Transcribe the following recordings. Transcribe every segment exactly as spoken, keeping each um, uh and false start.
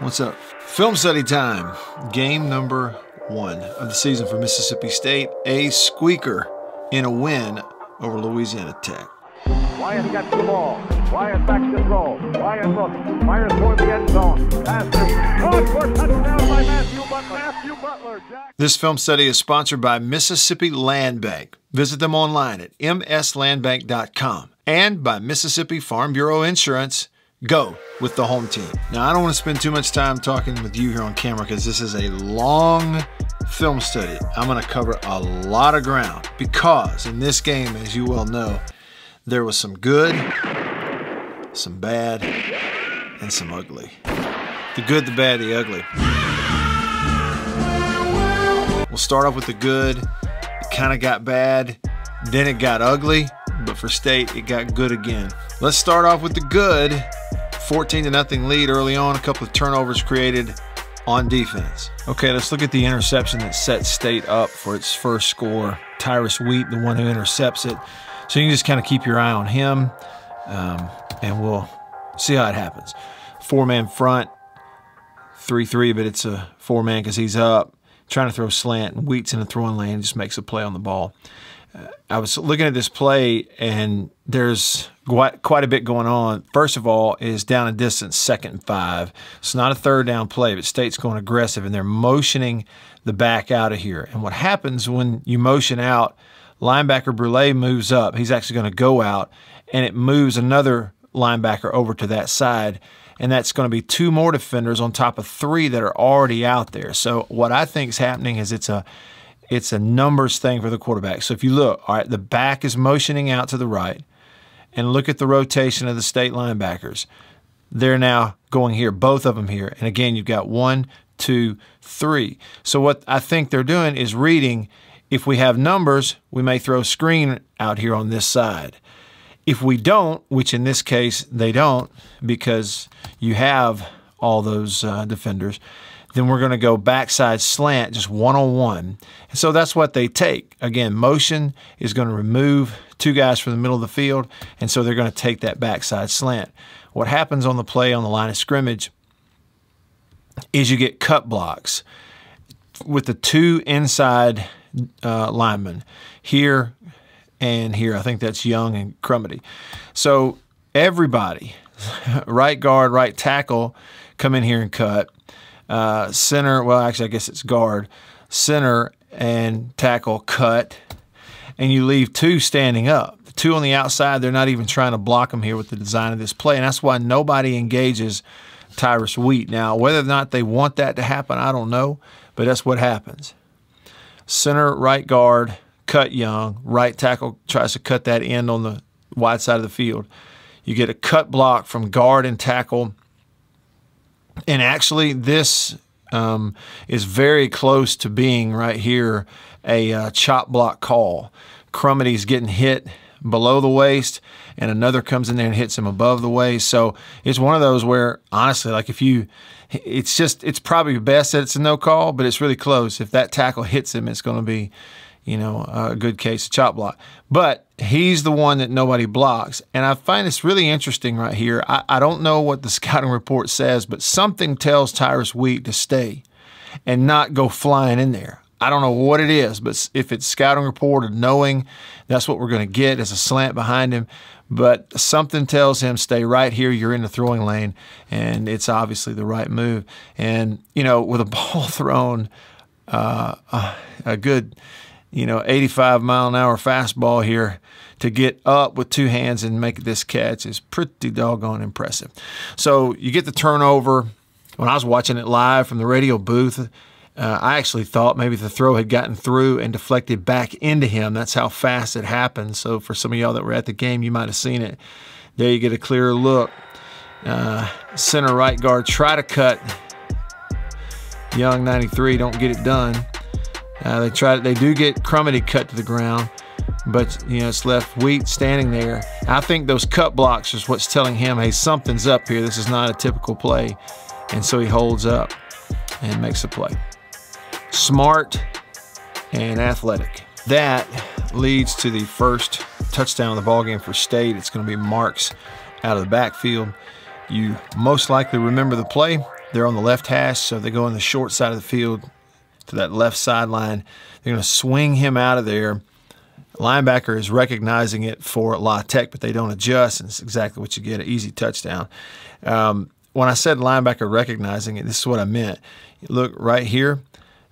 What's up? Film study time. Game number one of the season for Mississippi State. A squeaker in a win over Louisiana Tech. Wyatt got the ball. Wyatt back to throw. Wyatt looks. Fires toward the end zone. Pass is caught for touchdown by Matthew Butler. Matthew Butler. Jack this film study is sponsored by Mississippi Land Bank. Visit them online at m s land bank dot com and by Mississippi Farm Bureau Insurance. Go with the home team. Now, I don't want to spend too much time talking with you here on camera because this is a long film study. I'm going to cover a lot of ground because in this game, as you well know, there was some good, some bad, and some ugly. The good, the bad, the ugly. We'll start off with the good. It kind of got bad, then it got ugly, but for State, it got good again. Let's start off with the good. fourteen to nothing lead early on, a couple of turnovers created on defense. Okay, let's look at the interception that sets State up for its first score. Tyrus Wheat, the one who intercepts it. So you can just kind of keep your eye on him, um, and we'll see how it happens. Four-man front, three three, but it's a four-man because he's up, trying to throw slant, and Wheat's in the throwing lane, just makes a play on the ball. Uh, I was looking at this play, and there's quite, quite a bit going on. First of all, is down a distance, second and five. It's not a third down play, but State's going aggressive, and they're motioning the back out of here. And what happens when you motion out, linebacker Brulé moves up. He's actually going to go out, and it moves another linebacker over to that side, and that's going to be two more defenders on top of three that are already out there. So what I think is happening is it's a It's a numbers thing for the quarterback. So if you look, all right, the back is motioning out to the right, and look at the rotation of the State linebackers. They're now going here, both of them here. And again, you've got one, two, three. So what I think they're doing is reading, if we have numbers, we may throw screen out here on this side. If we don't, which in this case they don't, because you have all those uh, defenders, then we're going to go backside slant, just one-on-one. And so that's what they take. Again, motion is going to remove two guys from the middle of the field, and so they're going to take that backside slant. What happens on the play on the line of scrimmage is you get cut blocks with the two inside uh, linemen here and here. I think that's Young and Crumedy. So everybody, right guard, right tackle, come in here and cut. Uh, center, well, actually, I guess it's guard, center and tackle cut, and you leave two standing up. The two on the outside, they're not even trying to block them here with the design of this play, and that's why nobody engages Tyrus Wheat. Now, whether or not they want that to happen, I don't know, but that's what happens. Center, right guard, cut Young, right tackle tries to cut that end on the wide side of the field. You get a cut block from guard and tackle. And actually, this um, is very close to being right here a uh, chop block call. Crumedy's getting hit below the waist, and another comes in there and hits him above the waist. So it's one of those where, honestly, like if you, it's just, it's probably best that it's a no call, but it's really close. If that tackle hits him, it's going to be, you know, a good case of chop block. But he's the one that nobody blocks. And I find this really interesting right here. I, I don't know what the scouting report says, but something tells Tyrus Wheat to stay and not go flying in there. I don't know what it is, but if it's scouting report or knowing, that's what we're going to get as a slant behind him. But something tells him, stay right here, you're in the throwing lane, and it's obviously the right move. And, you know, with a ball thrown, uh, a good... you know, eighty-five mile an hour fastball here to get up with two hands and make this catch is pretty doggone impressive. So you get the turnover. When I was watching it live from the radio booth, uh, I actually thought maybe the throw had gotten through and deflected back into him. That's how fast it happened. So for some of y'all that were at the game, you might have seen it. There you get a clearer look. Uh, center right guard try to cut. Young ninety-three, don't get it done. Uh, they try. They do get Crumedy cut to the ground, but you know it's left Wheat standing there. I think those cut blocks is what's telling him, hey, something's up here. This is not a typical play, and so he holds up and makes a play. Smart and athletic. That leads to the first touchdown of the ballgame for State. It's going to be Marks out of the backfield. You most likely remember the play. They're on the left hash, so they go on the short side of the field to that left sideline. They're going to swing him out of there. Linebacker is recognizing it for La Tech, but they don't adjust, and it's exactly what you get, an easy touchdown. Um, when I said linebacker recognizing it, this is what I meant. You look right here.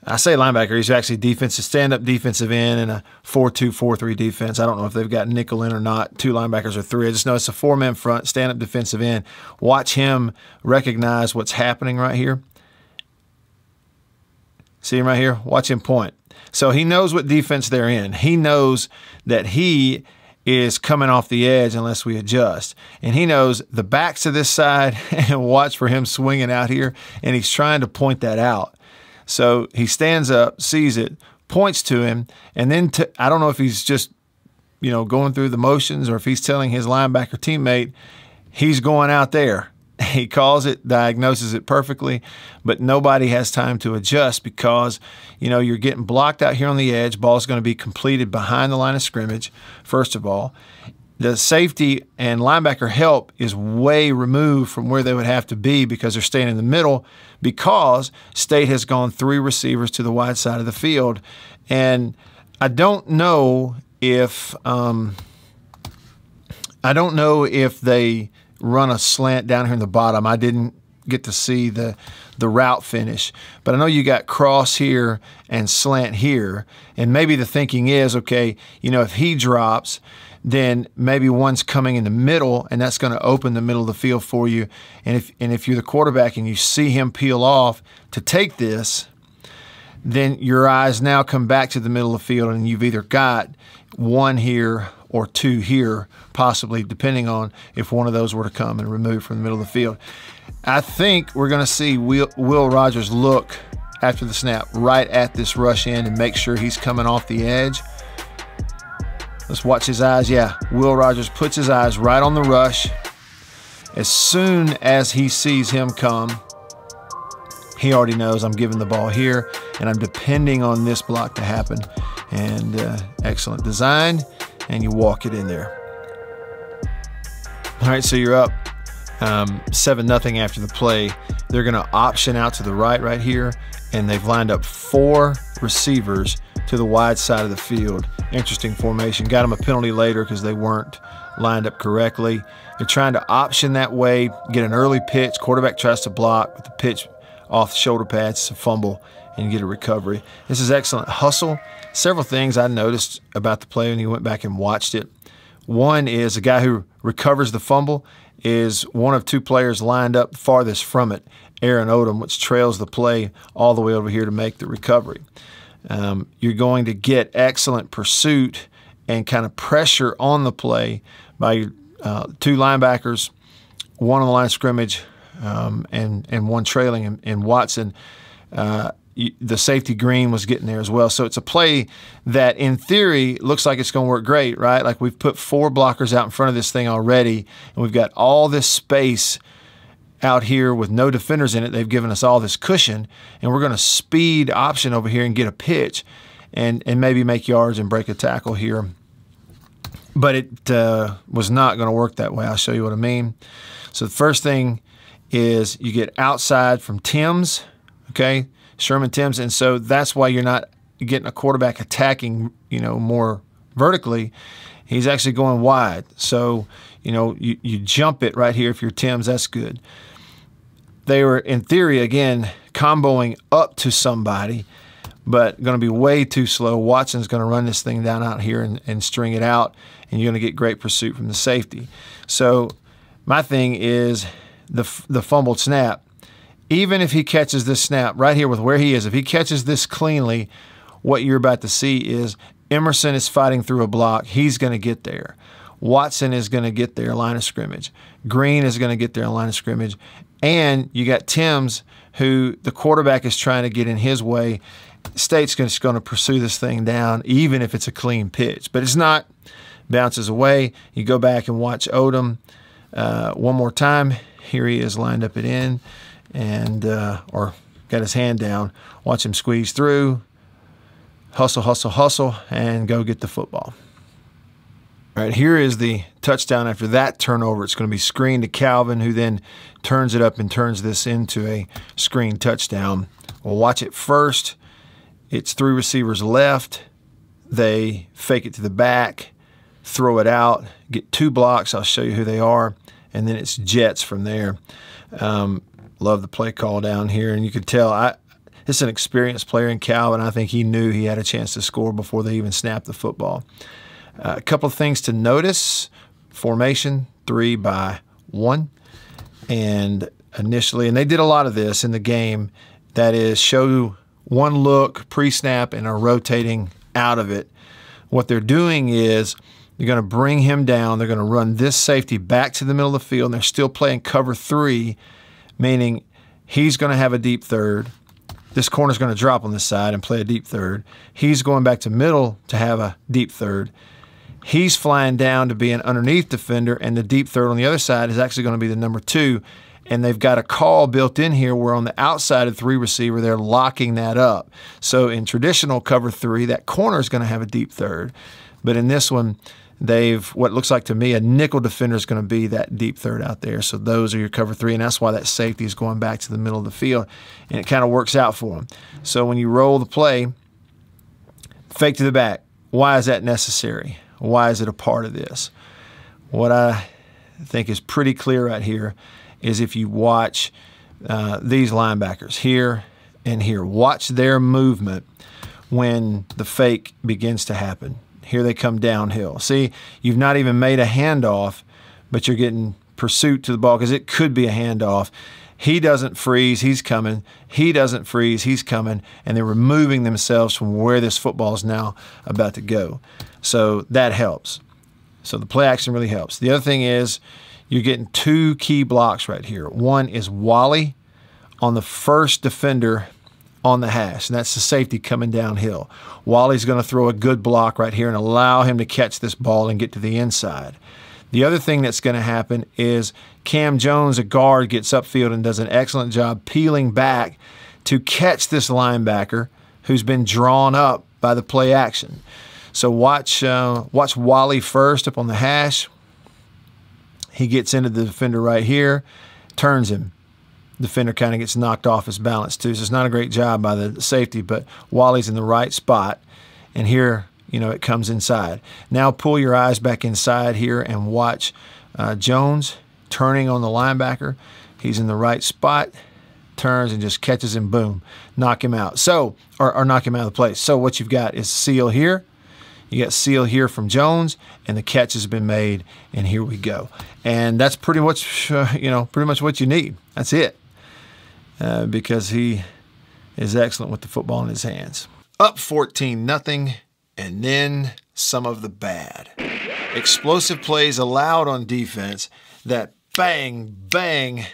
I say linebacker. He's actually defensive, stand-up defensive end in a four two, four three defense. I don't know if they've got nickel in or not, two linebackers or three. I just know it's a four-man front, stand-up defensive end. Watch him recognize what's happening right here. See him right here? Watch him point. So he knows what defense they're in. He knows that he is coming off the edge unless we adjust. And he knows the backs to this side, and watch for him swinging out here, and he's trying to point that out. So he stands up, sees it, points to him, and then t I don't know if he's just, you know, going through the motions or if he's telling his linebacker teammate he's going out there. He calls it, diagnoses it perfectly, but nobody has time to adjust because, you know, you're getting blocked out here on the edge. Ball's going to be completed behind the line of scrimmage, first of all. The safety and linebacker help is way removed from where they would have to be because they're staying in the middle because State has gone three receivers to the wide side of the field. And I don't know if um, I don't know if they run a slant down here in the bottom. I didn't get to see the the route finish. But I know you got cross here and slant here. And maybe the thinking is, okay, you know, if he drops, then maybe one's coming in the middle, and that's going to open the middle of the field for you. And if and if you're the quarterback and you see him peel off to take this, then your eyes now come back to the middle of the field, and you've either got one here or two here, possibly, depending on if one of those were to come and remove from the middle of the field. I think we're going to see Will, Will Rogers look after the snap right at this rush end and make sure he's coming off the edge. Let's watch his eyes. Yeah, Will Rogers puts his eyes right on the rush. As soon as he sees him come, he already knows I'm giving the ball here, and I'm depending on this block to happen. And uh, excellent design, and you walk it in there. All right, so you're up um, seven nothing after the play. They're going to option out to the right right here, and they've lined up four receivers to the wide side of the field. Interesting formation. Got them a penalty later because they weren't lined up correctly. They're trying to option that way, get an early pitch. Quarterback tries to block with the pitch off the shoulder pads, fumble, and get a recovery. This is excellent hustle. Several things I noticed about the play when you went back and watched it. One is the guy who recovers the fumble is one of two players lined up farthest from it, Aaron Odom, which trails the play all the way over here to make the recovery. Um, you're going to get excellent pursuit and kind of pressure on the play by uh, two linebackers, one on the line of scrimmage, um, and, and one trailing in, in Watson. Uh, the safety Green was getting there as well. So it's a play that in theory looks like it's going to work great, right? Like we've put four blockers out in front of this thing already, and we've got all this space out here with no defenders in it. They've given us all this cushion, and we're going to speed option over here and get a pitch and, and maybe make yards and break a tackle here. But it uh, was not going to work that way. I'll show you what I mean. So the first thing is you get outside from Timms, okay? Sherman Timms, and so that's why you're not getting a quarterback attacking, you know, more vertically. He's actually going wide. So, you know, you, you jump it right here if you're Timms. That's good. They were, in theory, again, comboing up to somebody, but going to be way too slow. Watson's going to run this thing down out here and, and string it out, and you're going to get great pursuit from the safety. So my thing is the, the fumbled snap. Even if he catches this snap right here with where he is, if he catches this cleanly, what you're about to see is Emerson is fighting through a block. He's going to get there. Watson is going to get there, line of scrimmage. Green is going to get there, line of scrimmage. And you got Timms, who the quarterback is trying to get in his way. State's just going to pursue this thing down, even if it's a clean pitch. But it's not. Bounces away. You go back and watch Odom uh, one more time. Here he is lined up at end. And uh, or got his hand down, watch him squeeze through, hustle, hustle, hustle, and go get the football. All right, here is the touchdown after that turnover. It's going to be screened to Calvin, who then turns it up and turns this into a screen touchdown. We'll watch it first. It's three receivers left. They fake it to the back, throw it out, get two blocks. I'll show you who they are. And then it's jets from there. Um, love the play call down here. And you can tell I, it's an experienced player in Calvin. I think he knew he had a chance to score before they even snapped the football. Uh, a couple of things to notice. Formation, three by one. And initially, and they did a lot of this in the game, that is show one look, pre-snap, and are rotating out of it. What they're doing is they're going to bring him down. They're going to run this safety back to the middle of the field, and they're still playing cover three, meaning he's going to have a deep third. This corner's going to drop on this side and play a deep third. He's going back to middle to have a deep third. He's flying down to be an underneath defender, and the deep third on the other side is actually going to be the number two. And they've got a call built in here where on the outside of three receiver, they're locking that up. So in traditional cover three, that corner is going to have a deep third. But in this one, they've what looks like to me a nickel defender is going to be that deep third out there. So those are your cover three, and that's why that safety is going back to the middle of the field. And it kind of works out for them. So when you roll the play, fake to the back. Why is that necessary? Why is it a part of this? What I think is pretty clear right here is if you watch uh, these linebackers here and here, watch their movement when the fake begins to happen. Here they come downhill. See, you've not even made a handoff, but you're getting pursuit to the ball because it could be a handoff. He doesn't freeze, he's coming. He doesn't freeze, he's coming. And they're removing themselves from where this football is now about to go. So that helps. So the play action really helps. The other thing is, you're getting two key blocks right here. One is Wally on the first defender on the hash, and that's the safety coming downhill. Wally's going to throw a good block right here and allow him to catch this ball and get to the inside. The other thing that's going to happen is Cam Jones, a guard, gets upfield and does an excellent job peeling back to catch this linebacker who's been drawn up by the play action. So watch, uh, watch Wally first up on the hash. He gets into the defender right here, turns him. Defender kind of gets knocked off his balance too. So it's not a great job by the safety, but Wally's in the right spot. And here, you know, it comes inside. Now pull your eyes back inside here and watch uh, Jones turning on the linebacker. He's in the right spot, turns and just catches him, boom, knock him out. So, or, or knock him out of the place. So what you've got is seal here. You got seal here from Jones, and the catch has been made, and here we go. And that's pretty much, uh, you know, pretty much what you need. That's it, uh, because he is excellent with the football in his hands. Up fourteen nothing, and then some of the bad. Explosive plays allowed on defense that bang, bang,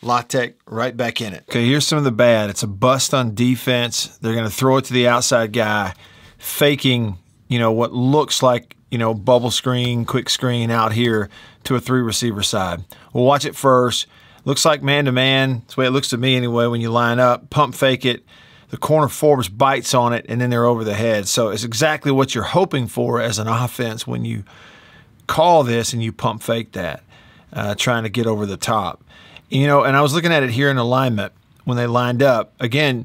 La Tech right back in it. Okay, here's some of the bad. It's a bust on defense. They're going to throw it to the outside guy, faking you know, what looks like, you know, bubble screen, quick screen out here to a three receiver side. We'll watch it first. Looks like man-to-man. That's the way it looks to me anyway when you line up. Pump fake it. The corner Forbes bites on it, and then they're over the head. So it's exactly what you're hoping for as an offense when you call this and you pump fake that, uh, trying to get over the top. You know, and I was looking at it here in alignment when they lined up. Again,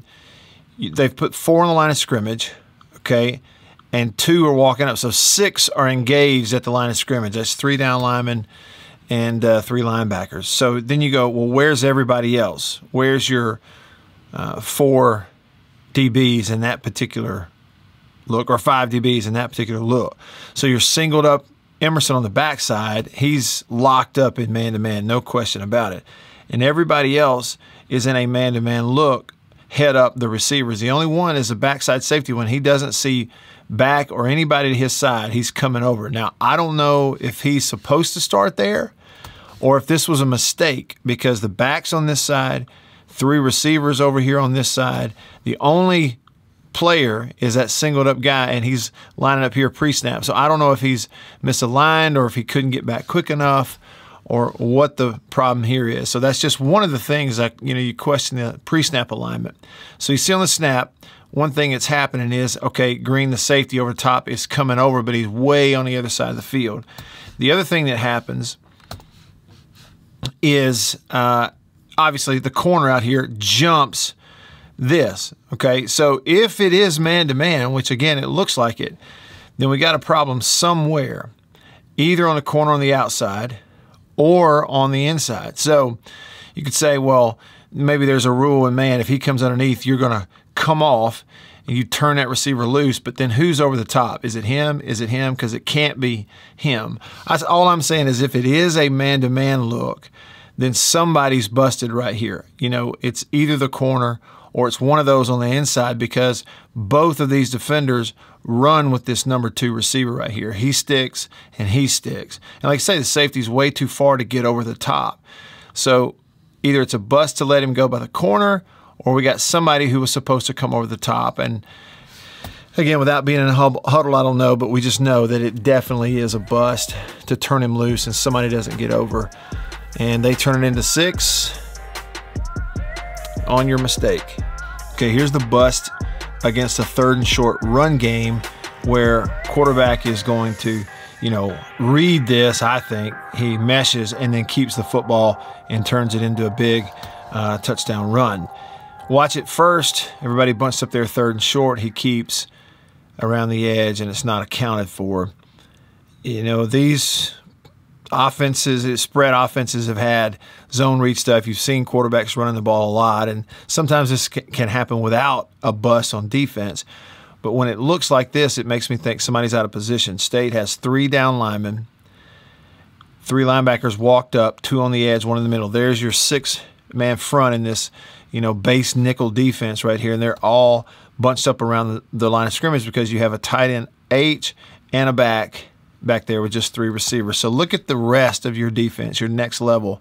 they've put four on the line of scrimmage, okay, and two are walking up. So six are engaged at the line of scrimmage. That's three down linemen and uh, three linebackers. So then you go, well, where's everybody else? Where's your uh, four D Bs in that particular look, or five D Bs in that particular look? So you're singled up Emerson on the backside. He's locked up in man-to-man, no question about it. And everybody else is in a man-to-man look, head up the receivers. The only one is the backside safety when he doesn't see back or anybody to his side, he's coming over. Now, I don't know if he's supposed to start there or if this was a mistake, because the back's on this side, three receivers over here on this side. The only player is that singled up guy, and he's lining up here pre-snap. So I don't know if he's misaligned or if he couldn't get back quick enough or what the problem here is. So that's just one of the things that, you know, you question the pre-snap alignment. So you see on the snap, one thing that's happening is, okay, Green, the safety over the top, is coming over, but he's way on the other side of the field. The other thing that happens is uh, obviously the corner out here jumps this, okay? So if it is man-to-man, which again, it looks like it, then we got a problem somewhere, either on the corner on the outside or on the inside. So you could say, well, maybe there's a rule in man, if he comes underneath, you're going to come off and you turn that receiver loose, but then who's over the top? Is it him? Is it him? Because it can't be him. I, all I'm saying is if it is a man-to-man look, then somebody's busted right here. You know, it's either the corner or it's one of those on the inside, because both of these defenders run with this number two receiver right here. He sticks and he sticks. And like I say, the safety's way too far to get over the top. So either it's a bust to let him go by the corner, or we got somebody who was supposed to come over the top. And again, without being in a huddle, I don't know, but we just know that it definitely is a bust to turn him loose and somebody doesn't get over. And they turn it into six on your mistake. Okay, here's the bust against a third and short run game where quarterback is going to, you know, read this, I think. He meshes and then keeps the football and turns it into a big uh, touchdown run. Watch it first. Everybody bunched up there third and short. He keeps around the edge, and it's not accounted for. You know, these offenses, spread offenses, have had zone read stuff. You've seen quarterbacks running the ball a lot, and sometimes this can happen without a bust on defense. But when it looks like this, it makes me think somebody's out of position. State has three down linemen, three linebackers walked up, two on the edge, one in the middle. There's your six-man front in this, you know, base nickel defense right here, and they're all bunched up around the line of scrimmage because you have a tight end H and a back back there with just three receivers. So look at the rest of your defense, your next level.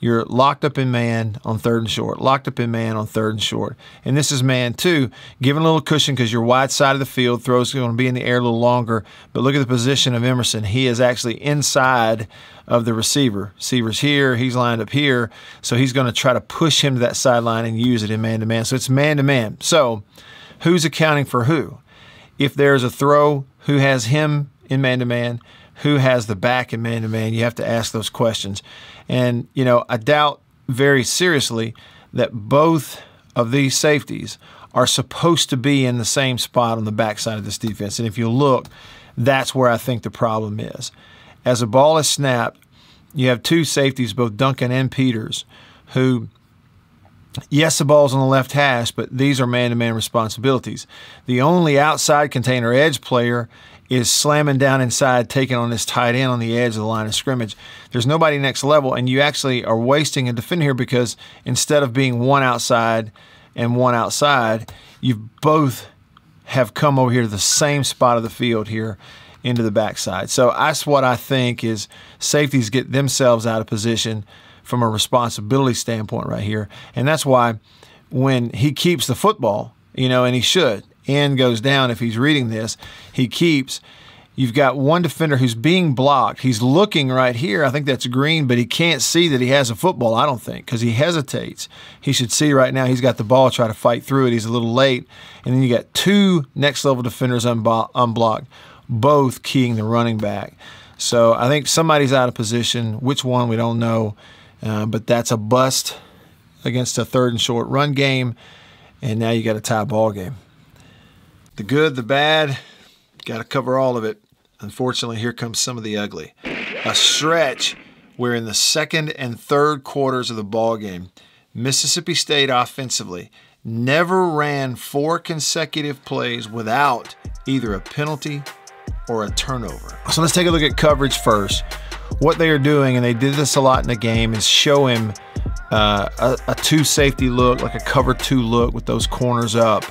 You're locked up in man on third and short, locked up in man on third and short. And this is man two, giving a little cushion because your wide side of the field, throw's going to be in the air a little longer. But look at the position of Emerson. He is actually inside of the receiver. Receiver's here, he's lined up here. So he's going to try to push him to that sideline and use it in man-to-man. So it's man-to-man. So who's accounting for who? If there's a throw, who has him in man-to-man? Who has the back in man-to-man? You have to ask those questions. And, you know, I doubt very seriously that both of these safeties are supposed to be in the same spot on the backside of this defense. And if you look, that's where I think the problem is. As the ball is snapped, you have two safeties, both Duncan and Peters, who, yes, the ball's on the left hash, but these are man-to-man responsibilities. The only outside container edge player is slamming down inside, taking on this tight end on the edge of the line of scrimmage. There's nobody next level, and you actually are wasting a defender here because instead of being one outside and one outside, you both have come over here to the same spot of the field here into the backside. So that's what I think is safeties get themselves out of position from a responsibility standpoint right here. And that's why when he keeps the football, you know, and he should, and goes down if he's reading this, he keeps. You've got one defender who's being blocked. He's looking right here. I think that's Green, but he can't see that he has a football, I don't think, because he hesitates. He should see right now he's got the ball, try to fight through it. He's a little late. And then you got two next-level defenders unblo unblocked, both keying the running back. So I think somebody's out of position. Which one, we don't know. Uh, but that's a bust against a third and short run game, and now you got a tie ball game. The good, the bad, got to cover all of it. Unfortunately, here comes some of the ugly. A stretch where in the second and third quarters of the ball game, Mississippi State offensively never ran four consecutive plays without either a penalty or a turnover. So let's take a look at coverage first. What they are doing, and they did this a lot in the game, is show him uh, a, a two safety look, like a cover two look with those corners up,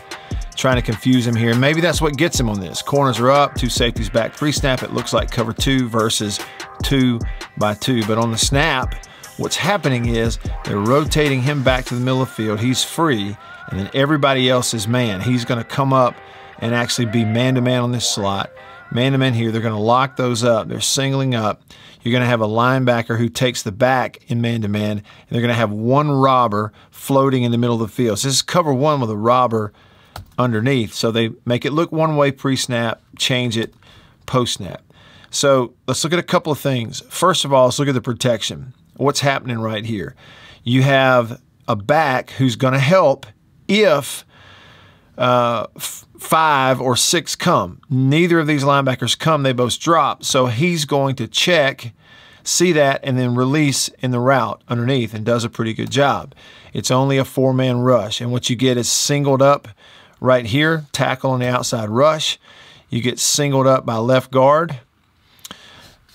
trying to confuse him here. Maybe that's what gets him on this. Corners are up, two safeties back, free snap. It looks like cover two versus two by two. But on the snap, what's happening is they're rotating him back to the middle of the field. He's free, and then everybody else is man. He's going to come up and actually be man-to-man on this slot. Man-to-man here, they're going to lock those up. They're singling up. You're going to have a linebacker who takes the back in man-to-man, and they're going to have one robber floating in the middle of the field. So this is cover one with a robber underneath. So they make it look one way pre-snap, change it post-snap. So let's look at a couple of things. First of all, let's look at the protection. What's happening right here? You have a back who's going to help if uh, five or six come. Neither of these linebackers come. They both drop. So he's going to check, see that, and then release in the route underneath, and does a pretty good job. It's only a four-man rush. And what you get is singled up right here, tackle on the outside rush. You get singled up by left guard.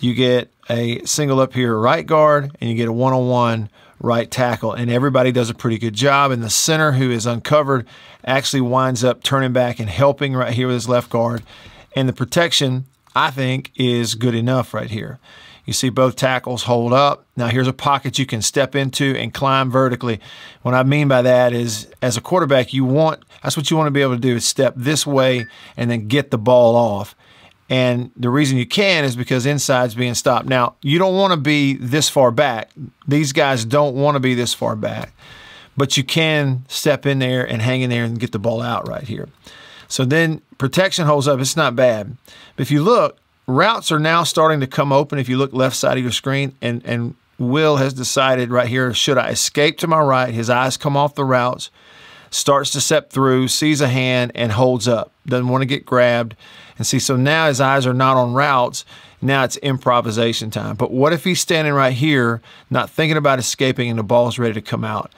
You get a single up here, right guard, and you get a one-on-one right tackle. And everybody does a pretty good job. And the center, who is uncovered, actually winds up turning back and helping right here with his left guard. And the protection, I think, is good enough right here. You see both tackles hold up. Now here's a pocket you can step into and climb vertically. What I mean by that is, as a quarterback, you want, that's what you want to be able to do, is step this way and then get the ball off. And the reason you can is because inside's being stopped. Now, you don't want to be this far back. These guys don't want to be this far back. But you can step in there and hang in there and get the ball out right here. So then protection holds up. It's not bad. But if you look, routes are now starting to come open if you look left side of your screen, and, and Will has decided right here, should I escape to my right? His eyes come off the routes, starts to step through, sees a hand, and holds up. Doesn't want to get grabbed. And see, so now his eyes are not on routes. Now it's improvisation time. But what if he's standing right here, not thinking about escaping, and the ball's ready to come out?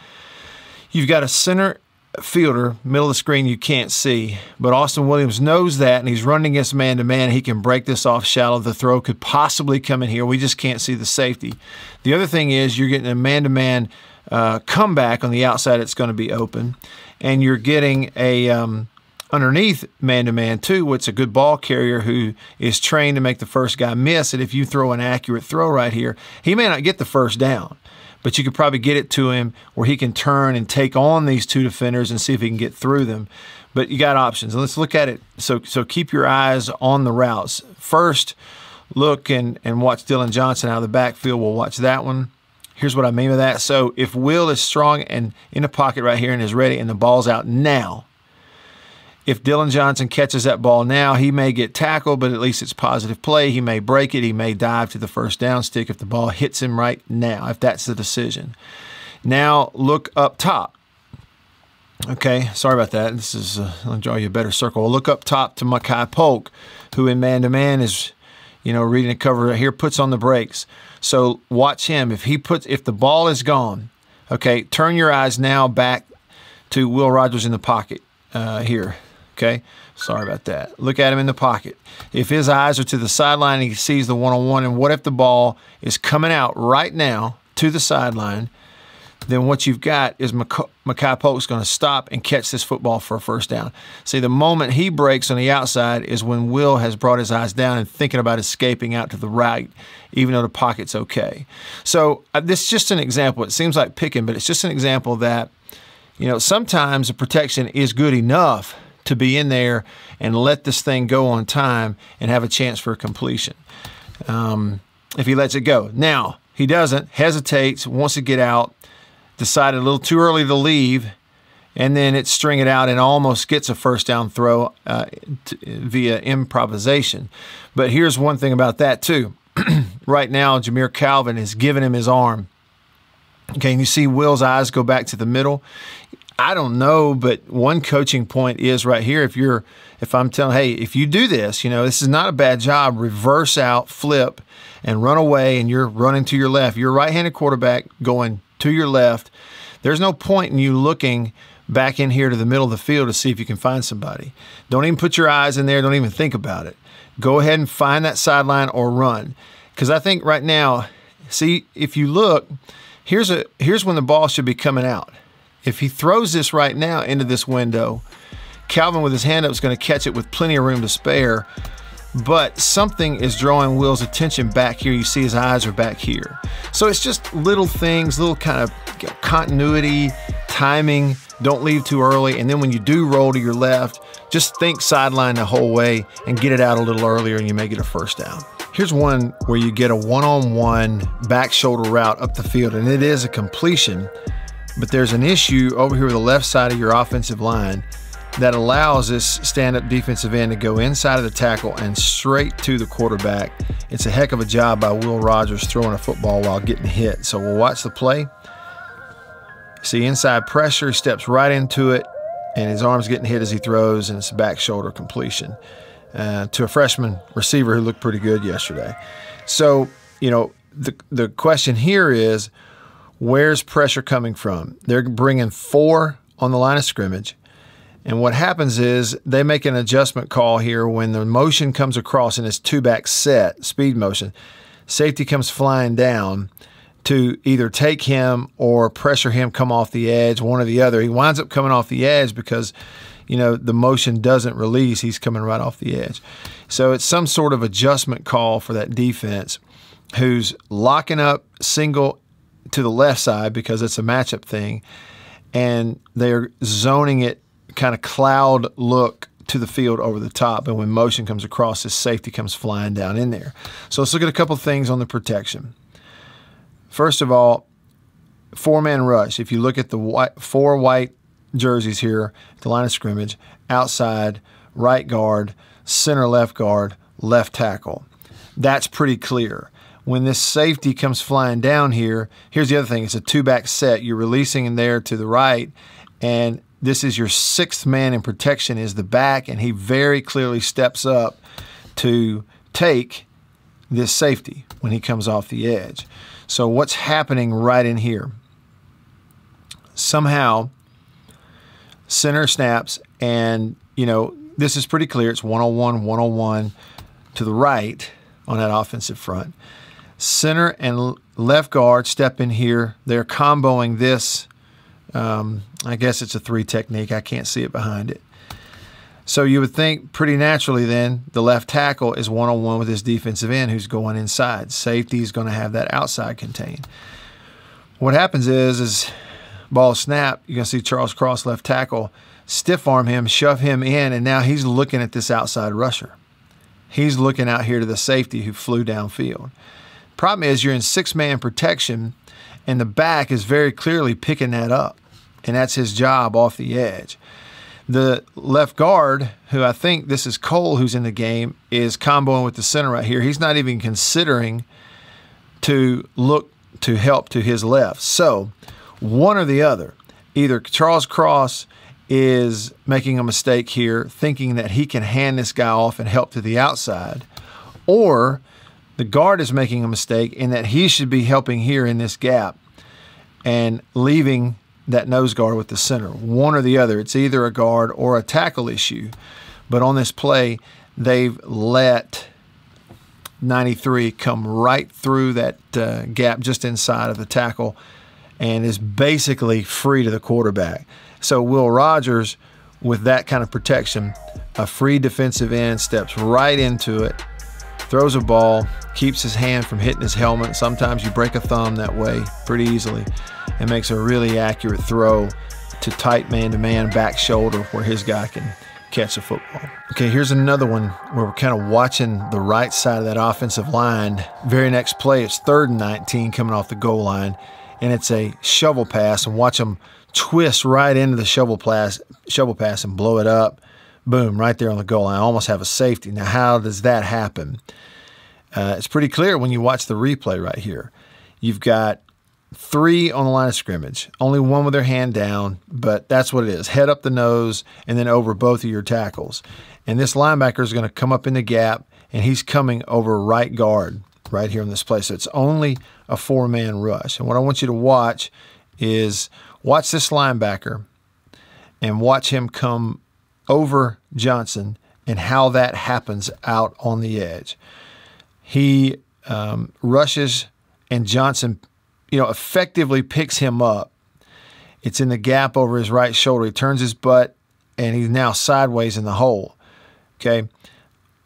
You've got a center fielder, middle of the screen you can't see, but Austin Williams knows that, and he's running against man-to-man. He can break this off shallow. The throw could possibly come in here. We just can't see the safety. The other thing is you're getting a man-to-man uh, comeback on the outside. It's going to be open, and you're getting a um, underneath man-to-man too. What's a good ball carrier who is trained to make the first guy miss, and if you throw an accurate throw right here, he may not get the first down. But you could probably get it to him where he can turn and take on these two defenders and see if he can get through them. But you got options. And let's look at it. So, so keep your eyes on the routes. First, look and, and watch Dylan Johnson out of the backfield. We'll watch that one. Here's what I mean by that. So if Will is strong and in the pocket right here and is ready and the ball's out now, if Dylan Johnson catches that ball now, he may get tackled, but at least it's positive play. He may break it. He may dive to the first down stick if the ball hits him right now, if that's the decision. Now look up top. Okay, sorry about that. This is, uh, I'll draw you a better circle. We'll look up top to Makai Polk, who in man-to-man is, you know, reading the cover right here, puts on the brakes. So watch him. If he puts, if the ball is gone, okay, turn your eyes now back to Will Rogers in the pocket uh, here. Okay, sorry about that. Look at him in the pocket. If his eyes are to the sideline and he sees the one-on-one, and what if the ball is coming out right now to the sideline, then what you've got is Makai Polk's going to stop and catch this football for a first down. See, the moment he breaks on the outside is when Will has brought his eyes down and thinking about escaping out to the right, even though the pocket's okay. So uh, this is just an example. It seems like picking, but it's just an example that, you know, sometimes the protection is good enough to be in there and let this thing go on time and have a chance for completion um, if he lets it go. Now, he doesn't, hesitates, wants to get out, decided a little too early to leave, and then it's string it out and almost gets a first down throw uh, via improvisation. But here's one thing about that too. Right now, Jameer Calvin is giving him his arm. Okay, and you see Will's eyes go back to the middle. I don't know, but one coaching point is right here. If you're, if I'm telling, hey, if you do this, you know, this is not a bad job. Reverse out, flip, and run away, and you're running to your left. You're a right-handed quarterback going to your left. There's no point in you looking back in here to the middle of the field to see if you can find somebody. Don't even put your eyes in there. Don't even think about it. Go ahead and find that sideline or run. Because I think right now, see, if you look, here's a here's when the ball should be coming out. If he throws this right now into this window, Calvin with his hand up is going to catch it with plenty of room to spare. But something is drawing Will's attention back here. You see his eyes are back here. So it's just little things, little kind of continuity, timing. Don't leave too early. And then when you do roll to your left, just think sideline the whole way and get it out a little earlier, and you may get a first down. Here's one where you get a one-on-one back shoulder route up the field, and it is a completion. But there's an issue over here with the left side of your offensive line. that allows this stand-up defensive end to go inside of the tackle and straight to the quarterback. It's a heck of a job by Will Rogers throwing a football while getting hit. So we'll watch the play. See inside pressure, he steps right into it, and his arm's getting hit as he throws, and it's a back shoulder completion uh, to a freshman receiver who looked pretty good yesterday. So, you know, the, the question here is, where's pressure coming from? They're bringing four on the line of scrimmage. And what happens is they make an adjustment call here when the motion comes across in this two-back set, speed motion. Safety comes flying down to either take him or pressure him, come off the edge, one or the other. He winds up coming off the edge because, you know, the motion doesn't release. He's coming right off the edge. So it's some sort of adjustment call for that defense who's locking up single to the left side because it's a matchup thing, and they're zoning it kind of cloud look to the field over the top, and when motion comes across, his safety comes flying down in there. So let's look at a couple things on the protection. First of all, four-man rush. If you look at the white, four white jerseys here, the line of scrimmage, outside, right guard, center left guard, left tackle. That's pretty clear. When this safety comes flying down here, here's the other thing. It's a two-back set. You're releasing in there to the right, and this is your sixth man in protection is the back, and he very clearly steps up to take this safety when he comes off the edge. So what's happening right in here? Somehow, center snaps, and, you know, this is pretty clear. It's one-on-one, one-on-one to the right on that offensive front. Center and left guard step in here. They're comboing this. Um, I guess it's a three technique. I can't see it behind it. So you would think pretty naturally then the left tackle is one-on-one with his defensive end who's going inside. Safety is going to have that outside contained. What happens is, is ball snap, you're going to see Charles Cross, left tackle, stiff arm him, shove him in, and now he's looking at this outside rusher. He's looking out here to the safety who flew downfield. Problem is you're in six-man protection, and the back is very clearly picking that up. And that's his job off the edge. The left guard, who I think this is Cole who's in the game, is comboing with the center right here. He's not even considering to look to help to his left. So one or the other, either Charles Cross is making a mistake here, thinking that he can hand this guy off and help to the outside, or the guard is making a mistake in that he should be helping here in this gap and leaving that nose guard with the center. One or the other. It's either a guard or a tackle issue. But on this play, they've let ninety-three come right through that uh, gap just inside of the tackle and is basically free to the quarterback. So Will Rogers, with that kind of protection, a free defensive end, steps right into it, throws a ball, keeps his hand from hitting his helmet. Sometimes you break a thumb that way pretty easily, and makes a really accurate throw to tight man-to-man back shoulder where his guy can catch the football. Okay, here's another one where we're kind of watching the right side of that offensive line. Very next play, it's third and nineteen coming off the goal line, and it's a shovel pass, and watch them twist right into the shovel pass, shovel pass and blow it up. Boom, right there on the goal line. I almost have a safety. Now, how does that happen? Uh, it's pretty clear when you watch the replay right here. You've got three on the line of scrimmage, only one with their hand down, but that's what it is. Head up the nose and then over both of your tackles. And this linebacker is going to come up in the gap, and he's coming over right guard right here on this play. So it's only a four-man rush. And what I want you to watch is watch this linebacker and watch him come over Johnson and how that happens out on the edge. He um, rushes, and Johnson, you know, effectively picks him up. It's in the gap over his right shoulder. He turns his butt, and he's now sideways in the hole. Okay.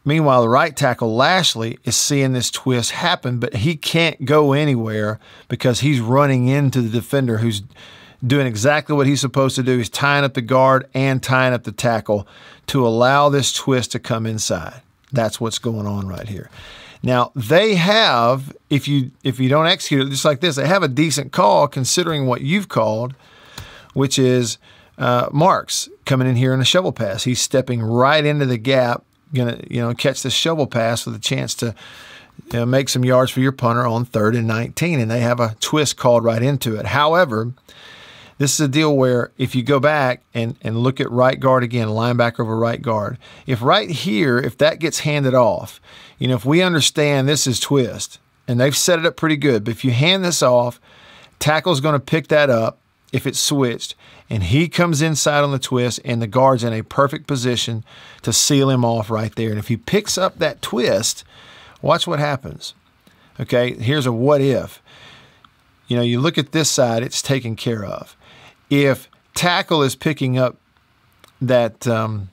Meanwhile, the right tackle, Lashley, is seeing this twist happen, but he can't go anywhere because he's running into the defender who's doing exactly what he's supposed to do. He's tying up the guard and tying up the tackle to allow this twist to come inside. That's what's going on right here. Now, they have, if you if you don't execute it just like this, they have a decent call considering what you've called, which is Uh, Marks coming in here in a shovel pass. He's stepping right into the gap, gonna you know catch this shovel pass with a chance to you know, make some yards for your punter on third and nineteen, and they have a twist called right into it. However, this is a deal where if you go back and, and look at right guard again, linebacker over right guard, if right here, if that gets handed off, you know, if we understand this is twist, and they've set it up pretty good, but if you hand this off, tackle's going to pick that up if it's switched, and he comes inside on the twist, and the guard's in a perfect position to seal him off right there. And if he picks up that twist, watch what happens. Okay, here's a what if. You know, you look at this side, it's taken care of. If tackle is picking up that um,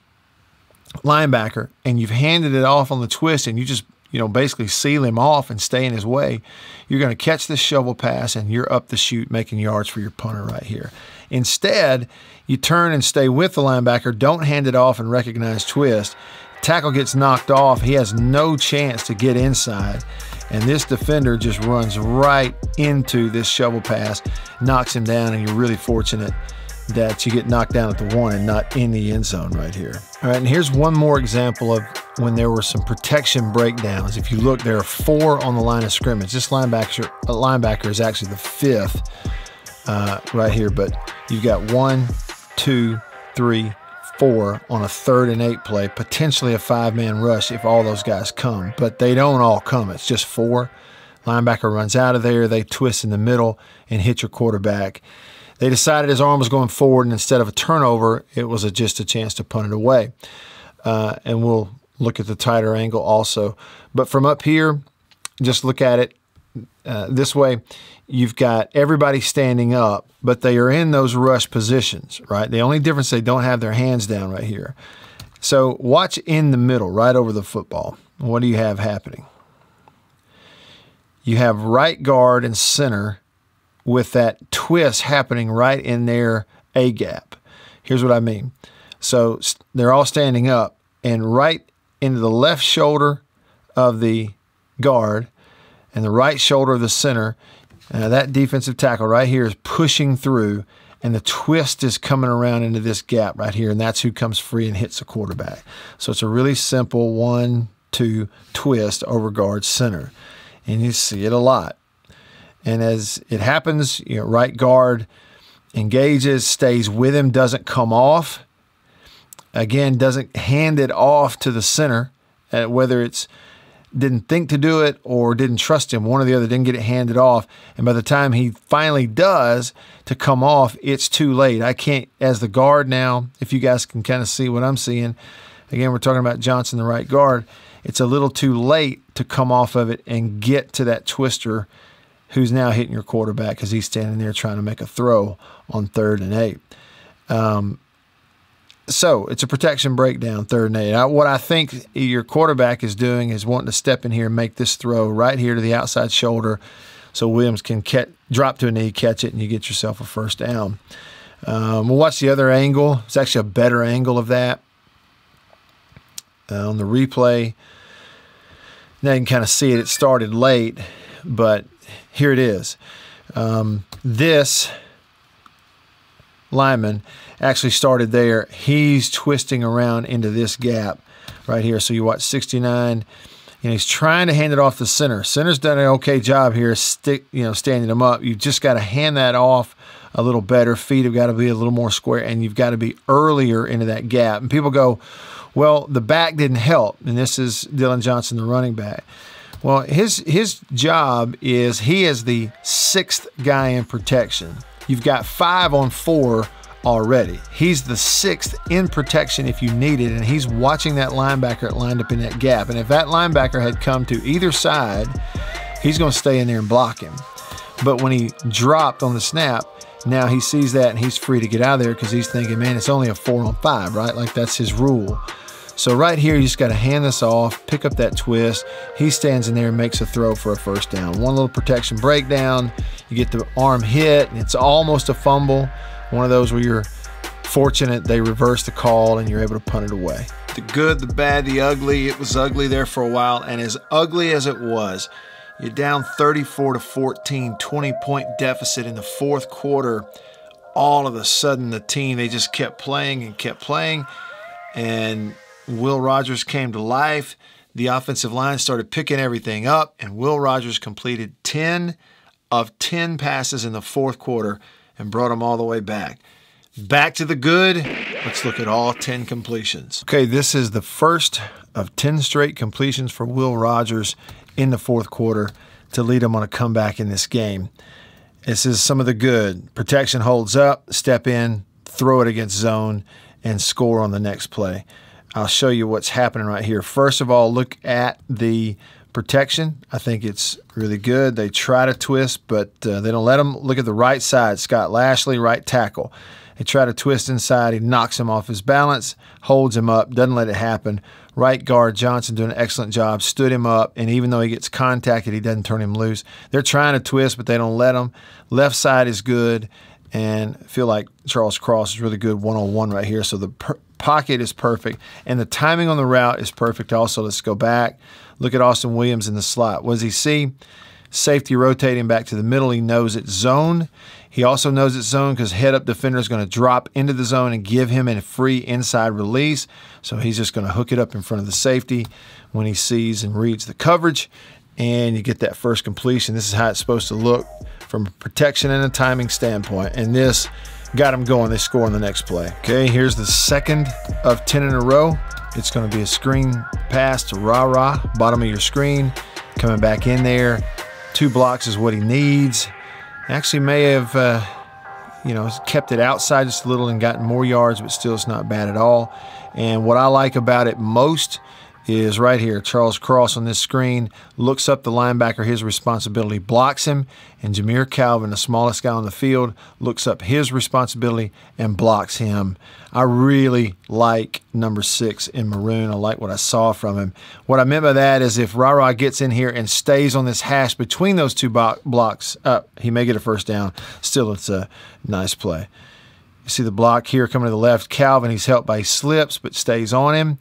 linebacker and you've handed it off on the twist and you just, you know, basically seal him off and stay in his way, you're going to catch this shovel pass and you're up the chute making yards for your punter right here. Instead, you turn and stay with the linebacker, don't hand it off and recognize twist. Tackle gets knocked off. He has no chance to get inside. And this defender just runs right into this shovel pass, knocks him down, and you're really fortunate that you get knocked down at the one and not in the end zone right here. All right, and here's one more example of when there were some protection breakdowns. If you look, there are four on the line of scrimmage. This linebacker, linebacker is actually the fifth uh, right here, but you've got one, two, three, four on a third and eight play, potentially a five-man rush if all those guys come, but they don't all come. It's just four. Linebacker runs out of there. They twist in the middle and hit your quarterback. They decided his arm was going forward, and instead of a turnover, it was a, just a chance to punt it away. Uh, and we'll look at the tighter angle also. But from up here, just look at it uh, this way. You've got everybody standing up, but they are in those rush positions, right? The only difference, they don't have their hands down right here. So watch in the middle, right over the football. What do you have happening? You have right guard and center with that twist happening right in their A-gap. Here's what I mean. So they're all standing up, and right into the left shoulder of the guard and the right shoulder of the center, Uh, that defensive tackle right here is pushing through, and the twist is coming around into this gap right here, and that's who comes free and hits the quarterback. So it's a really simple one, two, twist over guard center, and you see it a lot. And as it happens, you know, right guard engages, stays with him, doesn't come off. Again, doesn't hand it off to the center, uh, whether it's didn't think to do it or didn't trust him. One or the other, didn't get it handed off. And by the time he finally does to come off, it's too late. I can't, as the guard now, if you guys can kind of see what I'm seeing, again, we're talking about Johnson, the right guard. It's a little too late to come off of it and get to that twister who's now hitting your quarterback because he's standing there trying to make a throw on third and eight. Um, So it's a protection breakdown, third and eight. I, what I think your quarterback is doing is wanting to step in here and make this throw right here to the outside shoulder so Williams can catch, drop to a knee, catch it, and you get yourself a first down. Um, we'll watch the other angle. It's actually a better angle of that. Uh, on the replay, now you can kind of see it. It started late, but here it is. Um, this lineman actually started there. He's twisting around into this gap right here. So you watch sixty-nine, and he's trying to hand it off the center. Center's done an okay job here, stick, you know, standing him up. You've just got to hand that off a little better. Feet have got to be a little more square, and you've got to be earlier into that gap. And people go, well, the back didn't help. And this is Dylan Johnson, the running back. Well, his his job is he is the sixth guy in protection. You've got five on four already. He's the sixth in protection if you need it, and he's watching that linebacker lined up in that gap. And if that linebacker had come to either side, he's going to stay in there and block him. But when he dropped on the snap, now he sees that and he's free to get out of there because he's thinking, man, it's only a four on five, right? Like, that's his rule. So right here, you just got to hand this off, pick up that twist. He stands in there and makes a throw for a first down. One little protection breakdown. You get the arm hit, and it's almost a fumble. One of those where you're fortunate they reverse the call and you're able to punt it away. The good, the bad, the ugly. It was ugly there for a while, and as ugly as it was, you're down thirty-four to fourteen, twenty-point deficit in the fourth quarter. all of a sudden the team, they just kept playing and kept playing. And Will Rogers came to life. The offensive line started picking everything up, and Will Rogers completed ten of ten passes in the fourth quarter and brought them all the way back. Back to the good. Let's look at all ten completions. Okay, this is the first of ten straight completions for Will Rogers in the fourth quarter to lead him on a comeback in this game. This is some of the good. Protection holds up, step in, throw it against zone, and score on the next play. I'll show you what's happening right here. First of all, look at the protection. I think it's really good. They try to twist, but uh, they don't let them. Look at the right side. Scott Lashley, right tackle. They try to twist inside. He knocks him off his balance, holds him up, doesn't let it happen. Right guard Johnson doing an excellent job, stood him up, and even though he gets contacted, he doesn't turn him loose. They're trying to twist, but they don't let him. Left side is good, and I feel like Charles Cross is really good one-on-one right here. So the pocket is perfect, and the timing on the route is perfect also. Let's go back. Look at Austin Williams in the slot. What does he see? Safety rotating back to the middle. He knows it's zone. He also knows it's zone because head-up defender is going to drop into the zone and give him a free inside release. So he's just going to hook it up in front of the safety when he sees and reads the coverage, and you get that first completion. This is how it's supposed to look from a protection and a timing standpoint, and this got him going. They score on the next play. Okay, here's the second of ten in a row. It's going to be a screen pass to Rah-Rah, bottom of your screen, coming back in there. Two blocks is what he needs. Actually may have, uh, you know, kept it outside just a little and gotten more yards, but still it's not bad at all. And what I like about it most is right here. Charles Cross on this screen looks up the linebacker, his responsibility, blocks him, and Jameer Calvin, the smallest guy on the field, looks up his responsibility and blocks him. I really like number six in maroon. I like what I saw from him. What I meant by that is if Rah-Rah gets in here and stays on this hash between those two blocks, uh, he may get a first down. Still, it's a nice play. You see the block here coming to the left. Calvin, he's helped by slips, but stays on him.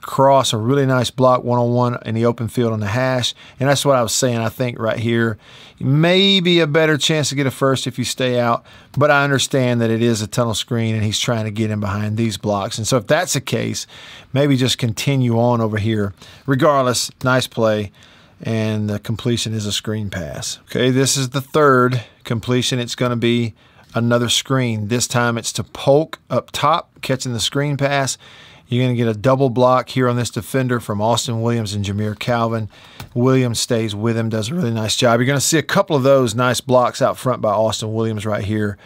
Cross, a really nice block one-on-one in the open field on the hash. And that's what I was saying, I think, right here. Maybe a better chance to get a first if you stay out, but I understand that it is a tunnel screen and he's trying to get in behind these blocks. And so if that's the case, maybe just continue on over here. Regardless, nice play, and the completion is a screen pass. Okay, this is the third completion. It's going to be another screen. This time it's to Polk up top, catching the screen pass. You're going to get a double block here on this defender from Austin Williams and Jameer Calvin. Williams stays with him, does a really nice job. You're going to see a couple of those nice blocks out front by Austin Williams right here.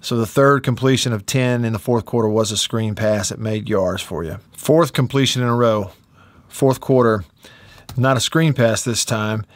So the third completion of ten in the fourth quarter was a screen pass. It made yards for you. Fourth completion in a row. Fourth quarter, not a screen pass this time.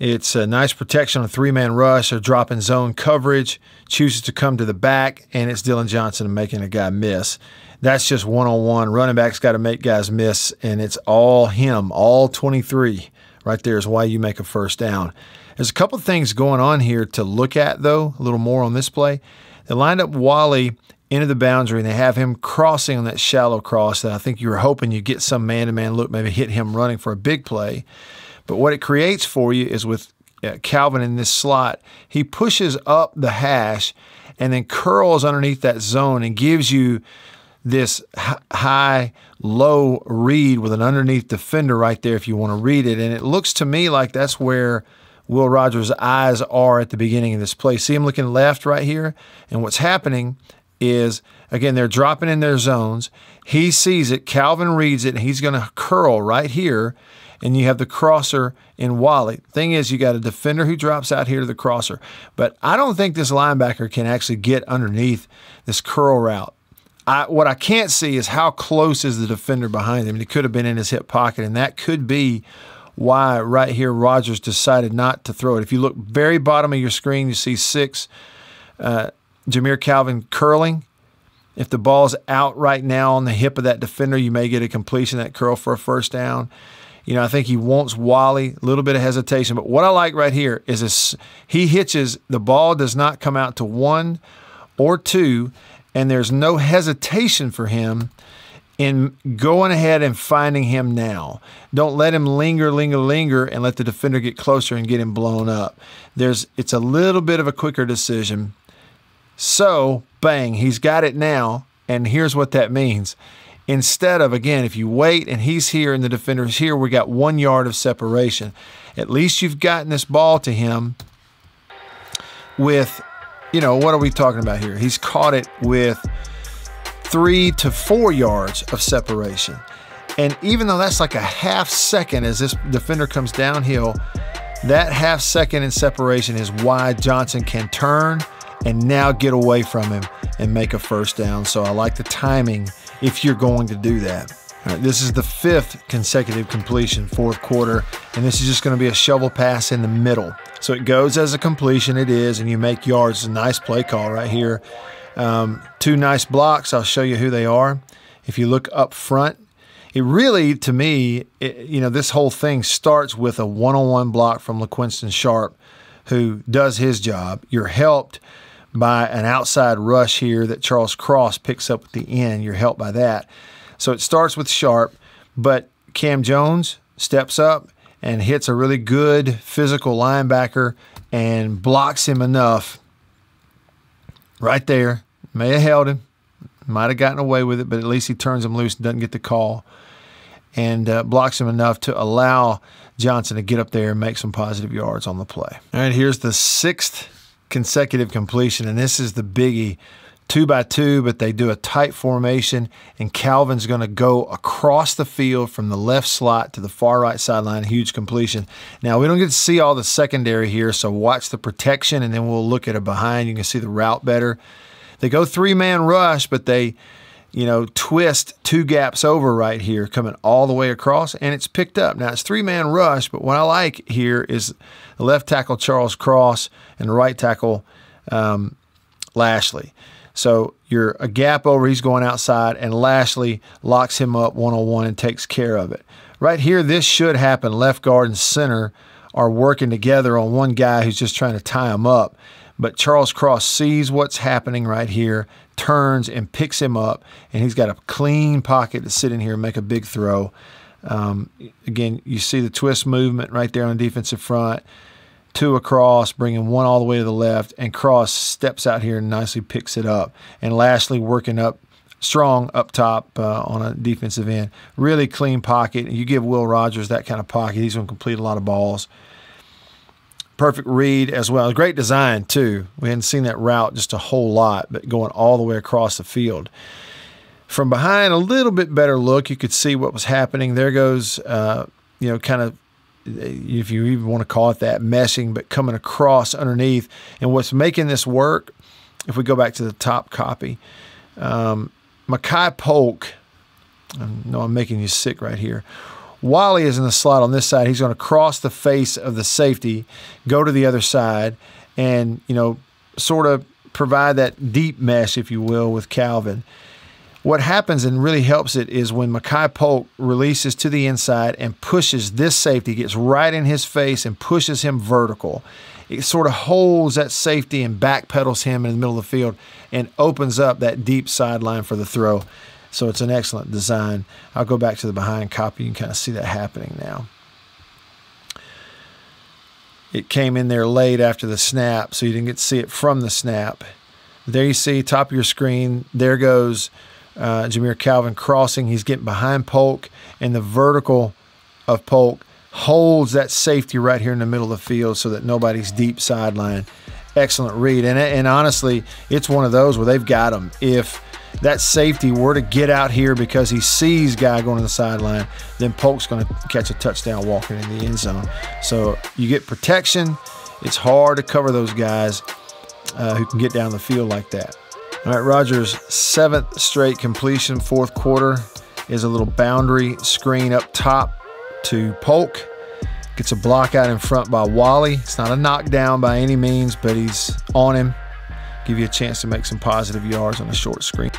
It's a nice protection on a three-man rush. They're dropping zone coverage, chooses to come to the back, and it's Dylan Johnson making a guy miss. That's just one-on-one. Running back's got to make guys miss, and it's all him, all twenty-three. Right there is why you make a first down. There's a couple of things going on here to look at, though, a little more on this play. They lined up Wally into the boundary, and they have him crossing on that shallow cross that I think you were hoping you get some man-to-man look, maybe hit him running for a big play. But what it creates for you is with Calvin in this slot, he pushes up the hash and then curls underneath that zone and gives you this high, low read with an underneath defender right there if you want to read it. And it looks to me like that's where Will Rogers' eyes are at the beginning of this play. See him looking left right here? And what's happening is, again, they're dropping in their zones. He sees it. Calvin reads it. And he's going to curl right here. And you have the crosser in Wally. Thing is, you got a defender who drops out here to the crosser. But I don't think this linebacker can actually get underneath this curl route. I, what I can't see is how close is the defender behind him. He could have been in his hip pocket, and that could be why right here Rogers decided not to throw it. If you look very bottom of your screen, you see six, uh, Jameer Calvin curling. If the ball's out right now on the hip of that defender, you may get a completion, that curl for a first down. You know, I think he wants Wally, a little bit of hesitation. But what I like right here is this, he hitches, the ball does not come out to one or two, and there's no hesitation for him in going ahead and finding him now. Don't let him linger, linger, linger, and let the defender get closer and get him blown up. There's, it's a little bit of a quicker decision. So, bang, he's got it now, and here's what that means. Instead of, again, if you wait and he's here and the defender's here, we got one yard of separation. At least you've gotten this ball to him with, you know, what are we talking about here? He's caught it with three to four yards of separation. And even though that's like a half second as this defender comes downhill, that half second in separation is why Johnson can turn and now get away from him and make a first down. So I like the timing if you're going to do that. All right, this is the fifth consecutive completion, fourth quarter, and this is just going to be a shovel pass in the middle. So it goes as a completion, it is, and you make yards. It's a nice play call right here. Um, two nice blocks. I'll show you who they are. If you look up front, it really, to me, it, you know, this whole thing starts with a one-on-one block from LaQuinston Sharp, who does his job. You're helped by an outside rush here that Charles Cross picks up at the end. You're helped by that. So it starts with Sharp, but Cam Jones steps up and hits a really good physical linebacker and blocks him enough right there. May have held him, might have gotten away with it, but at least he turns him loose and doesn't get the call, and uh, blocks him enough to allow Johnson to get up there and make some positive yards on the play. All right, here's the sixth consecutive completion, and this is the biggie. Two by two, but they do a tight formation, and Calvin's going to go across the field from the left slot to the far right sideline, huge completion. Now, we don't get to see all the secondary here, so watch the protection, and then we'll look at it behind. You can see the route better. They go three-man rush, but they, you know, twist two gaps over right here, coming all the way across, and it's picked up. Now, it's three-man rush, but what I like here is the left tackle, Charles Cross, and the right tackle, um, Lashley. So you're a gap over, he's going outside, and Lashley locks him up one-on-one and takes care of it. Right here, this should happen. Left guard and center are working together on one guy who's just trying to tie him up. But Charles Cross sees what's happening right here, turns and picks him up, and he's got a clean pocket to sit in here and make a big throw. Um, again, you see the twist movement right there on the defensive front. Two across, bringing one all the way to the left, and Cross steps out here and nicely picks it up. And Lashley working up strong up top uh, on a defensive end. Really clean pocket. You give Will Rogers that kind of pocket, he's going to complete a lot of balls. Perfect read as well. Great design, too. We hadn't seen that route just a whole lot, but going all the way across the field. From behind, a little bit better look. You could see what was happening. There goes, uh, you know, kind of, if you even want to call it that, meshing, but coming across underneath. And what's making this work, if we go back to the top copy, um, Makai Polk, I know I'm making you sick right here. Wally is in the slot on this side. He's going to cross the face of the safety, go to the other side, and, you know, sort of provide that deep mesh, if you will, with Calvin. What happens and really helps it is when Makai Polk releases to the inside and pushes this safety, gets right in his face and pushes him vertical. It sort of holds that safety and backpedals him in the middle of the field and opens up that deep sideline for the throw. So it's an excellent design. I'll go back to the behind copy. You can kind of see that happening now. It came in there late after the snap, so you didn't get to see it from the snap. There you see, top of your screen, there goes Uh, Jameer Calvin crossing. He's getting behind Polk, and the vertical of Polk holds that safety right here in the middle of the field so that nobody's deep sideline. Excellent read. And, and honestly, it's one of those where they've got him. If that safety were to get out here because he sees guy going to the sideline, then Polk's going to catch a touchdown walking in the end zone. So you get protection. It's hard to cover those guys uh, who can get down the field like that. All right, Rogers' seventh straight completion, fourth quarter, is a little boundary screen up top to Polk. Gets a block out in front by Wally. It's not a knockdown by any means, but he's on him. Give you a chance to make some positive yards on a short screen.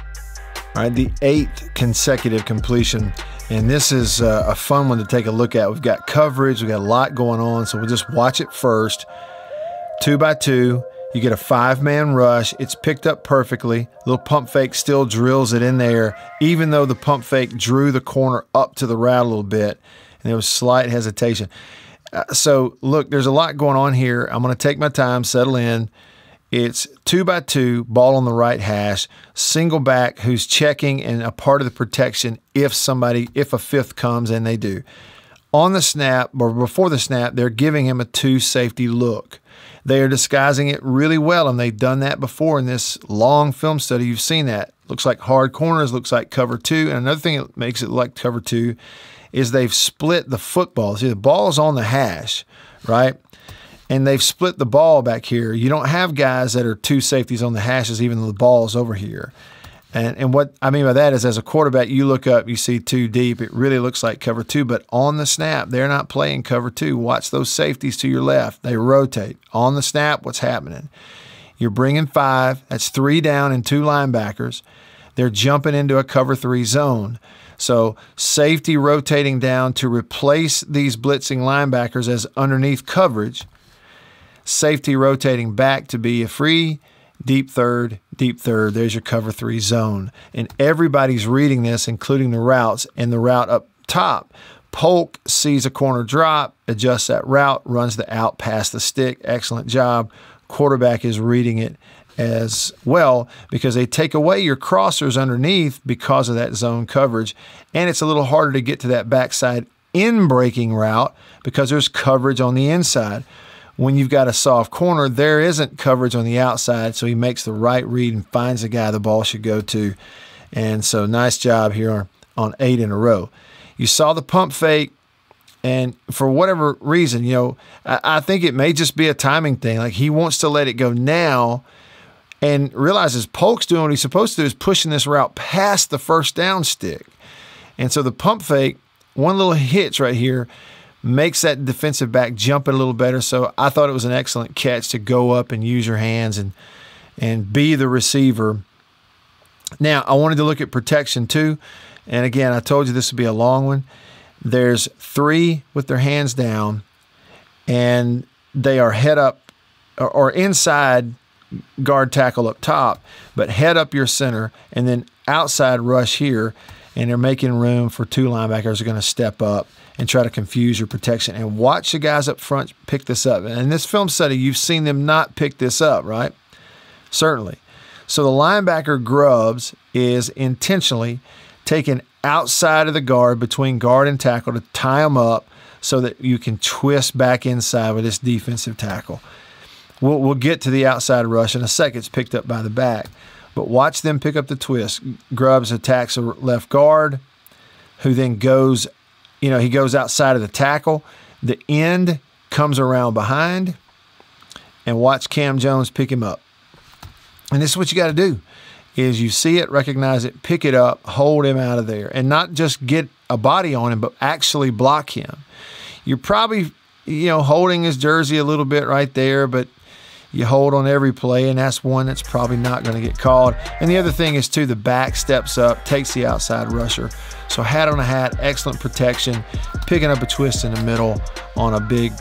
All right, the eighth consecutive completion, and this is uh, a fun one to take a look at. We've got coverage. We've got a lot going on, so we'll just watch it first. Two by two. You get a five-man rush. It's picked up perfectly. Little pump fake still drills it in there, even though the pump fake drew the corner up to the route a little bit, and there was slight hesitation. Uh, so, look, there's a lot going on here. I'm going to take my time, settle in. It's two by two, ball on the right hash, single back who's checking and a part of the protection if somebody, if a fifth comes, and they do. On the snap, or before the snap, they're giving him a two safety look. They are disguising it really well, and they've done that before in this long film study. You've seen that. Looks like hard corners, looks like cover two. And another thing that makes it look like cover two is they've split the football. See, the ball's on the hash, right? And they've split the ball back here. You don't have guys that are two safeties on the hashes, even though the ball's over here. And, and what I mean by that is, as a quarterback, you look up, you see two deep. It really looks like cover two, but on the snap, they're not playing cover two. Watch those safeties to your left. They rotate. On the snap, what's happening? You're bringing five. That's three down and two linebackers. They're jumping into a cover three zone. So safety rotating down to replace these blitzing linebackers as underneath coverage. Safety rotating back to be a free, deep third, deep third. There's your cover three zone. And everybody's reading this, including the routes and the route up top. Polk sees a corner drop, adjusts that route, runs the out past the stick. Excellent job. Quarterback is reading it as well, because they take away your crossers underneath because of that zone coverage. And it's a little harder to get to that backside in-breaking route because there's coverage on the inside. When you've got a soft corner, there isn't coverage on the outside, so he makes the right read and finds the guy the ball should go to. And so nice job here on eight in a row. You saw the pump fake, and for whatever reason, you know, I, I think it may just be a timing thing. Like, he wants to let it go now and realizes Polk's doing what he's supposed to do, is pushing this route past the first down stick. And so the pump fake, one little hitch right here, makes that defensive back jump it a little better. So I thought it was an excellent catch to go up and use your hands and and be the receiver. Now, I wanted to look at protection too. And again, I told you this would be a long one. There's three with their hands down, and they are head up or, or inside guard tackle up top, but head up your center and then outside rush here. And they're making room for two linebackers who are going to step up and try to confuse your protection. And watch the guys up front pick this up. And in this film study, you've seen them not pick this up, right? Certainly. So the linebacker Grubbs is intentionally taken outside of the guard, between guard and tackle, to tie them up so that you can twist back inside with this defensive tackle. We'll, we'll get to the outside rush in a second. It's picked up by the back. But watch them pick up the twist. Grubbs attacks a left guard, who then goes, you know, he goes outside of the tackle. The end comes around behind, and watch Cam Jones pick him up. And this is what you got to do, is you see it, recognize it, pick it up, hold him out of there, and not just get a body on him, but actually block him. You're probably, you know, holding his jersey a little bit right there, but you hold on every play, and that's one that's probably not going to get called. And the other thing is, too, the back steps up, takes the outside rusher. So hat on a hat, excellent protection, picking up a twist in the middle on a big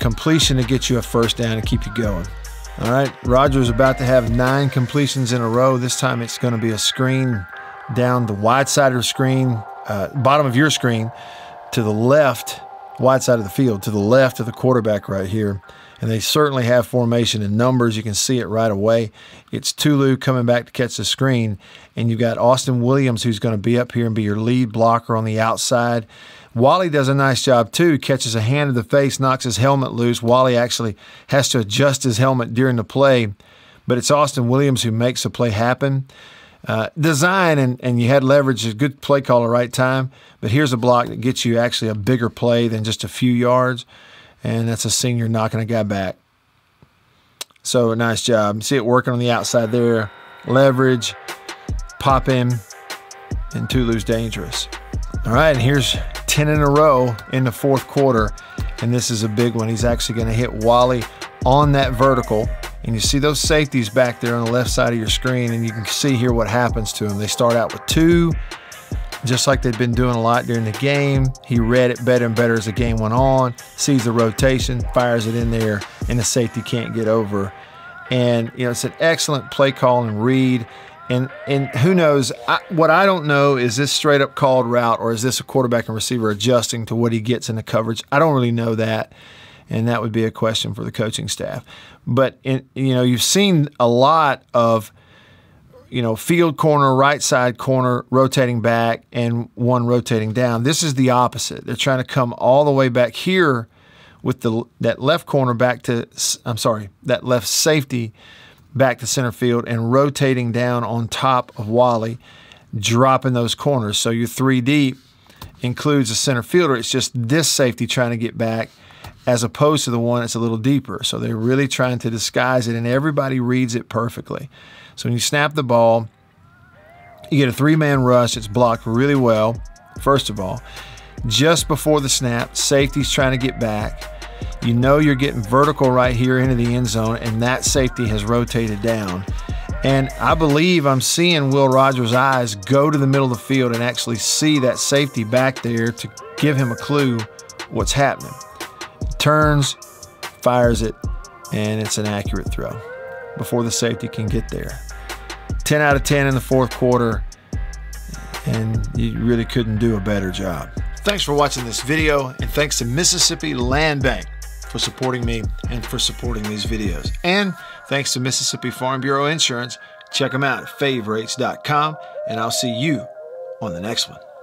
completion to get you a first down and keep you going. All right, Rogers about to have nine completions in a row. This time it's going to be a screen down the wide side of the screen, uh, bottom of your screen, to the left, wide side of the field, to the left of the quarterback right here. And they certainly have formation and numbers. You can see it right away. It's Tulu coming back to catch the screen. And you've got Austin Williams, who's going to be up here and be your lead blocker on the outside. Wally does a nice job, too. Catches a hand to the face, knocks his helmet loose. Wally actually has to adjust his helmet during the play. But it's Austin Williams who makes the play happen. Uh, design, and, and you had leverage, a good play call at the right time. But here's a block that gets you actually a bigger play than just a few yards. And that's a senior knocking a guy back. So nice job. See it working on the outside there. Leverage, pop in, and Tulu's dangerous. All right, and here's ten in a row in the fourth quarter. And this is a big one. He's actually going to hit Wally on that vertical. And you see those safeties back there on the left side of your screen. And you can see here what happens to him. They start out with two, just like they've been doing a lot during the game. He read it better and better as the game went on, sees the rotation, fires it in there, and the safety can't get over. And, you know, it's an excellent play call and read. And and who knows, I, what I don't know is this straight up called route, or is this a quarterback and receiver adjusting to what he gets in the coverage? I don't really know that. and that would be a question for the coaching staff. But in, you know, you've seen a lot of you know field corner, right side corner, rotating back, and one rotating down. This is the opposite. They're trying to come all the way back here with the that left corner back to I'm sorry, that left safety back to center field and rotating down on top of Wally, dropping those corners. So your three deep includes a center fielder. It's just this safety trying to get back as opposed to the one that's a little deeper. So they're really trying to disguise it, and everybody reads it perfectly. So when you snap the ball, you get a three-man rush. It's blocked really well, first of all. Just before the snap, safety's trying to get back. You know you're getting vertical right here into the end zone, and that safety has rotated down. And I believe I'm seeing Will Rogers' eyes go to the middle of the field and actually see that safety back there to give him a clue what's happening. Turns, fires it, and it's an accurate throw before the safety can get there. ten out of ten in the fourth quarter, and you really couldn't do a better job. Thanks for watching this video, and thanks to Mississippi Land Bank for supporting me and for supporting these videos. And thanks to Mississippi Farm Bureau Insurance. Check them out at favrates dot com, and I'll see you on the next one.